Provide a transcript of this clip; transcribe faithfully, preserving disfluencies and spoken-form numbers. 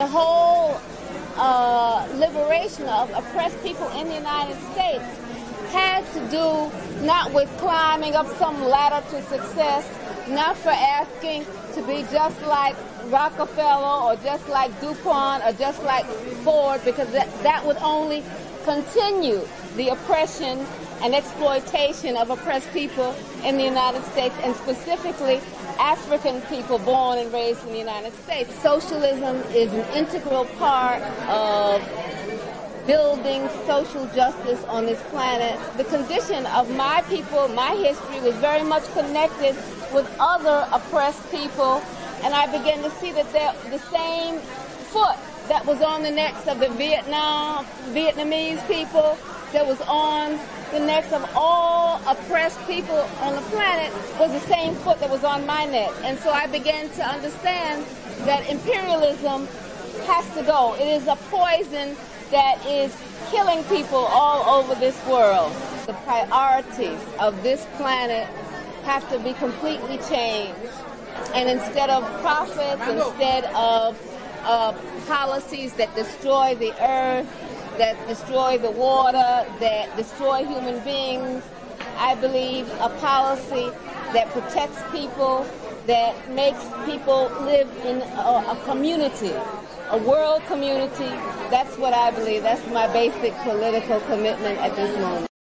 The whole uh, liberation of oppressed people in the United States has to do not with climbing up some ladder to success, not for asking to be just like Rockefeller or just like DuPont or just like Ford, because that, that would only continue the oppression and exploitation of oppressed people in the United States, and specifically African people born and raised in the United States. Socialism is an integral part of building social justice on this planet. The condition of my people, my history, was very much connected with other oppressed people, and I began to see that they're the same foot that was on the necks of the Vietnam, Vietnamese people, that was on the necks of all oppressed people on the planet, was the same foot that was on my neck. And so I began to understand that imperialism has to go. It is a poison that is killing people all over this world. The priorities of this planet have to be completely changed. And instead of profits, instead of Uh, policies that destroy the earth, that destroy the water, that destroy human beings, I believe a policy that protects people, that makes people live in a, a community, a world community. That's what I believe. That's my basic political commitment at this moment.